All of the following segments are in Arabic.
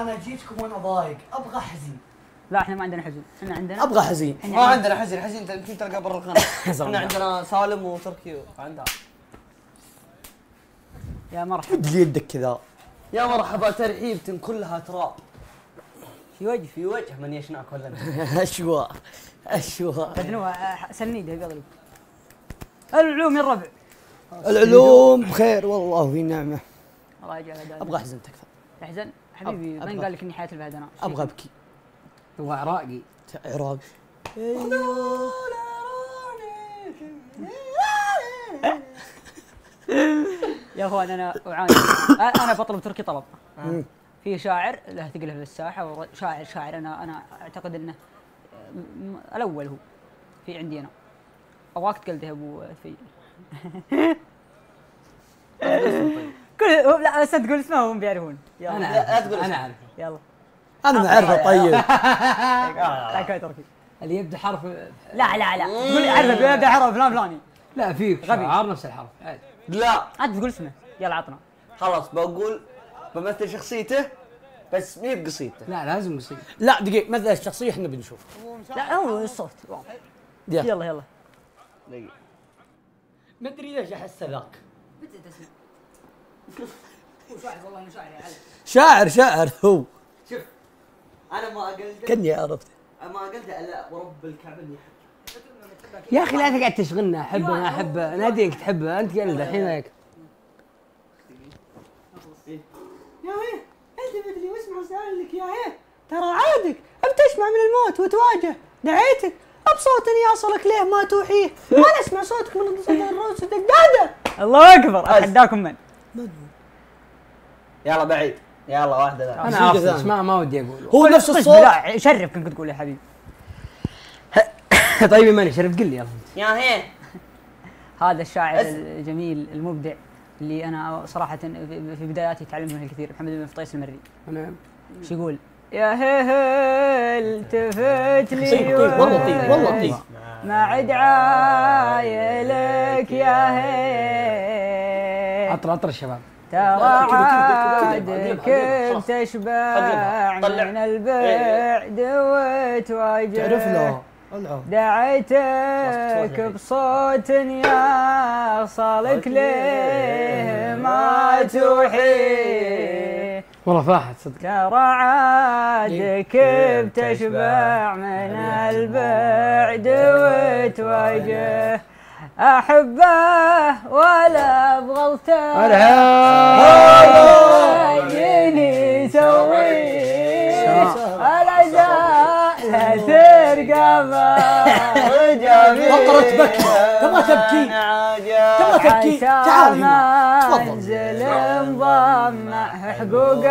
انا جيتكم وانا ضايق، ابغى حزين. لا احنا ما عندنا حزين، احنا عندنا ابغى حزين. ما عندنا حزين، حزين يمكن تلقى برا القناه. احنا عندنا سالم وتركي عندها. يا مرحبا. مد لي يدك كذا. يا مرحبا ترحيبة كلها تراب. في وجه من يشناك ولا اشواء اشواء. بدنوها سنيده قبل. العلوم يا الربع. العلوم بخير والله وفي نعمه. الله يجعلها. ابغى حزن تكفى. احزن؟ حبيبي من قال لك اني حياتي البعد انا؟ ابغى ابكي. هو عراقي. عراقي. يا اخوان انا اعاني، انا بطلب تركي طلب. في شاعر له ثقله في الساحه، وشاعر انا اعتقد انه الاول، هو في عندي انا. ابغاك تقلده ابو في كل لا لسه تقول اسمه هم بيعرفون. يلا لا تقول انا اعرفه. يلا انا ما اعرفه. طيب لا كاي تركي اللي يبدا حرف لا تقول اعرفه بيبدا حرف فلان فلاني. لا في شعار نفس الحرف عادي. لا عاد تقول اسمه. يلا عطنا خلاص. بقول بمثل شخصيته بس مين بقصيته. لا لازم قصيته. لا دقيقة مثل الشخصية احنا بنشوف. لا هو الصوت. يلا دقيقة. ما ادري ليش احس ذاك شاعر والله. انه شاعر يا علي. شاعر هو. شوف انا ما اقلده كني عرفته. ما اقلده الا ورب الكعبه اللي يحبك يا اخي. لا تقعد تشغلنا. احبه انا احبه. انا ادري انك تحبه انت. قلده الحين هيك. يا هيه التفت لي واسمع سؤالك يا هيه. ترى عادك بتشمع من الموت وتواجه دعيتك بصوت يصلك ليه ما توحيه. وانا اسمع صوتك من صوت الروس والدقداده. الله اكبر. اتحداكم من يلا بعيد. يلا واحده لا. انا عارف ما ودي اقول. هو نفس الصوت. لا شرف كنت تقول يا حبيبي. طيب ماني شرف قل لي يلا يا هين. هذا الشاعر الجميل المبدع اللي انا صراحه في بداياتي تعلمت منه الكثير، محمد بن فطيس المري. نعم. شو يقول؟ يا هيل التفت لي والله ما عد عايلك يا هيل. عطر الشباب. ترى عادك تشبع من البعد وتواجه دعيتك بصوت يصلك ليه ما توحي. والله فاحت صدق. ترى عادك بتشبع من البعد وتواجه أحبه ولا بغلطه. يجيني سوي العزاء لا ترقى بجميل. فقرة بكي. تبغى تبكي تعال هنا تفضل. منزل انضم حقوق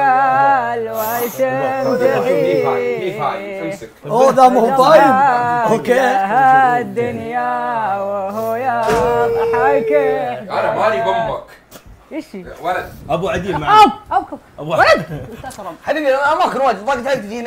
الوسم تحيي. اوه ذا ما هو طايب. اوكي الدنيا وهو يضحك. انا مالي بامك. ايش ولد ابو عديل معي. ابو عديل ولد حبيبي انا ما كنت واجد ضاقت علي تجيني.